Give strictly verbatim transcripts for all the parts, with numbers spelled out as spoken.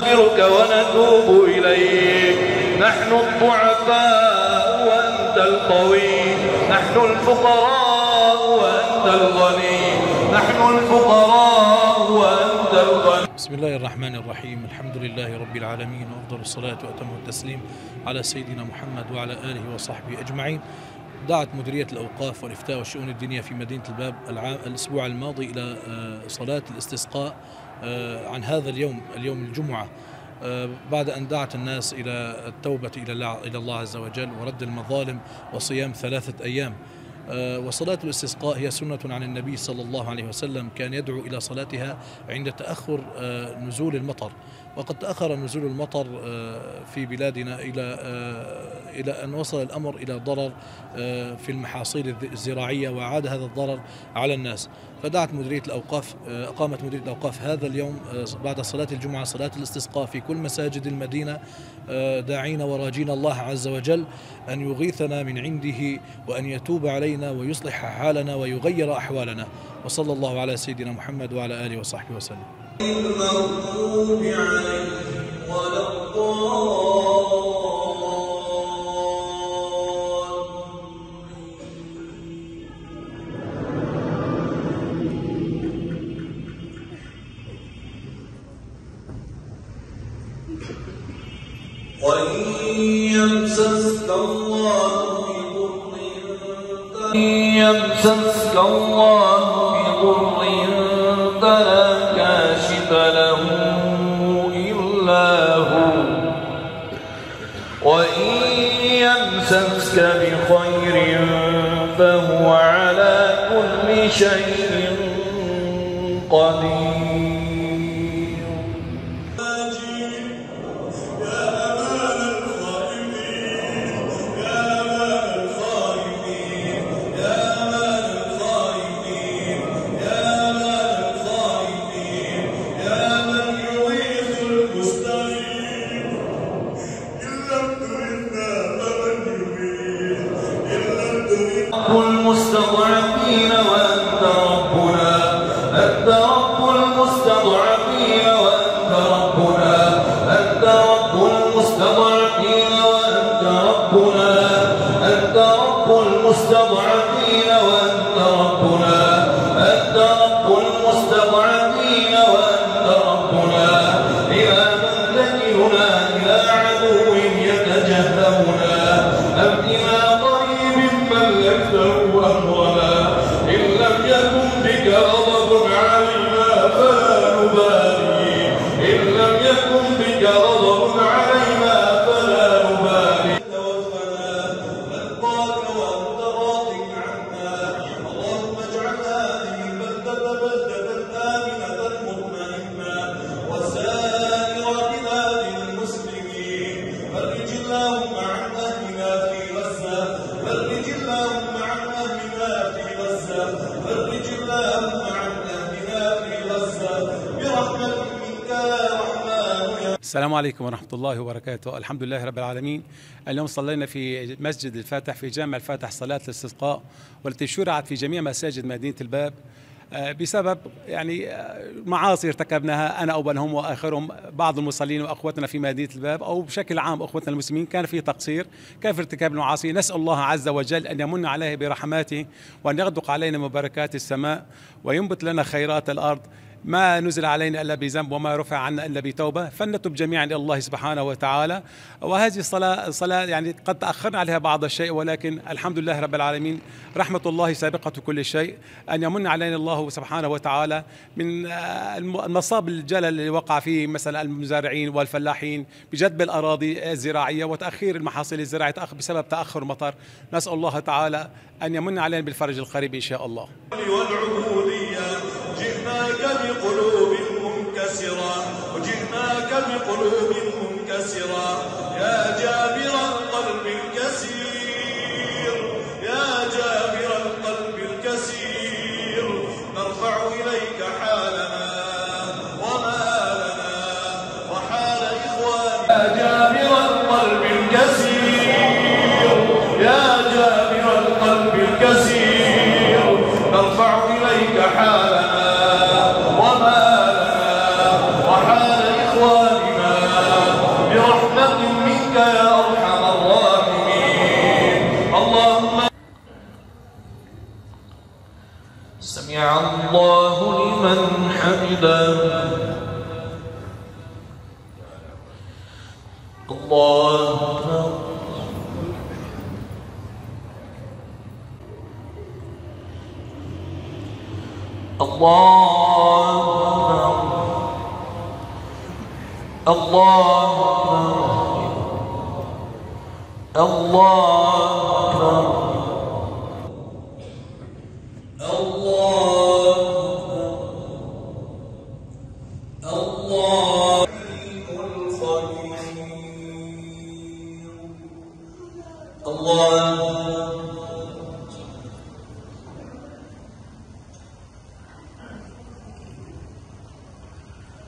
نستغفرك ونتوب إليك. نحن الضعفاء وأنت القوي، نحن الفقراء وأنت الغني، نحن الفقراء وأنت الغني. بسم الله الرحمن الرحيم، الحمد لله رب العالمين، وأفضل الصلاة وأتم التسليم على سيدنا محمد وعلى آله وصحبه أجمعين. دعت مديرية الأوقاف والإفتاء والشؤون الدينية في مدينة الباب الأسبوع الماضي إلى صلاة الاستسقاء عن هذا اليوم، اليوم الجمعة، بعد أن دعت الناس إلى التوبة إلى الله عز وجل ورد المظالم وصيام ثلاثة أيام. وصلاة الاستسقاء هي سنة عن النبي صلى الله عليه وسلم، كان يدعو إلى صلاتها عند تأخر نزول المطر، وقد تأخر نزول المطر في بلادنا إلى إلى أن وصل الأمر إلى ضرر في المحاصيل الزراعية، وعاد هذا الضرر على الناس. فدعت مديرية الأوقاف، أقامت مديرية الأوقاف هذا اليوم بعد صلاة الجمعة صلاة الاستسقاء في كل مساجد المدينة، داعين وراجين الله عز وجل أن يغيثنا من عنده وأن يتوب علينا ويصلح حالنا ويغير أحوالنا، وصلى الله على سيدنا محمد وعلى آله وصحبه وسلم. وإن يمسسك الله بضر فلا كاشف له إلا هو، وإن يمسسك بخير فهو على كل شيء قدير. المستضعفين وأنت ربنا، أنت رب المستضعفين وأنت ربنا، أنت رب المستضعفين وأنت ربنا، أنت رب المستضعفين وأنت ربنا، أنت رب المستضعفين وأنت ربنا. إلى من تكلنا إلى عدو يتجهمنا، أم إلى قريب من يفتح أمرنا؟ إن لم يكن بك غضب علينا فلا نبالي، إن لم يكن بك غضب علينا فلا نبالي. توفنا نلقاك وأنت راض عنا، اللهم اجعل هذه البلدة بلدة آمنة مطمئنة وسائر بلاد المسلمين. فرج اللهم عن أهلنا في غزة، فرج اللهم فرج اللهم عن أهلنا في غزة برحمتك منك يا رحمن. السلام عليكم ورحمة الله وبركاته، الحمد لله رب العالمين. اليوم صلينا في مسجد الفاتح في جامع الفاتح صلاة الاستسقاء، والتي شرعت في جميع مساجد مدينة الباب بسبب يعني معاصي ارتكبناها انا اولهم واخرهم بعض المصلين واخوتنا في مدينه الباب، او بشكل عام اخوتنا المسلمين، كان في تقصير، كان في ارتكاب المعاصي. نسال الله عز وجل ان يمن عليه برحماته، وان يغدق علينا مباركات السماء، وينبت لنا خيرات الارض. ما نزل علينا إلا بذنب، وما رفع عنا إلا بتوبة، فلنتب جميعا إلى الله سبحانه وتعالى. وهذه الصلاة, الصلاة يعني قد تأخرنا عليها بعض الشيء، ولكن الحمد لله رب العالمين، رحمة الله سابقة كل شيء، أن يمن علينا الله سبحانه وتعالى من المصاب الجلل اللي وقع فيه مثلا المزارعين والفلاحين بجذب الأراضي الزراعية وتأخير المحاصيل الزراعية بسبب تأخر مطر. نسأل الله تعالى أن يمن علينا بالفرج القريب إن شاء الله. جئناك بقلوب منكسرة، وجئناك بقلوب منكسرة يا جابر القلب الكسير، يا جابر القلب الكسير. نرفع إليك حالنا ومآلنا وحال إخواننا يا جابر القلب الكسير، يا جابر القلب الكسير. نرفع إليك حالنا وما لنا وحال إخواننا. الله أكبر. الله أكبر. الله أكبر. الله أكبر.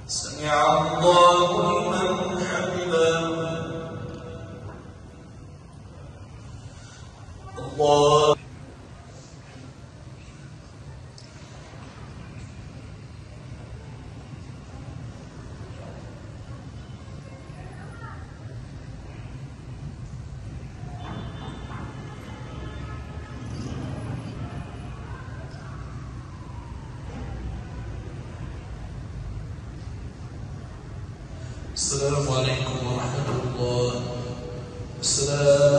سمع الله لمن حمده. الله السلام عليكم ورحمة الله. السلام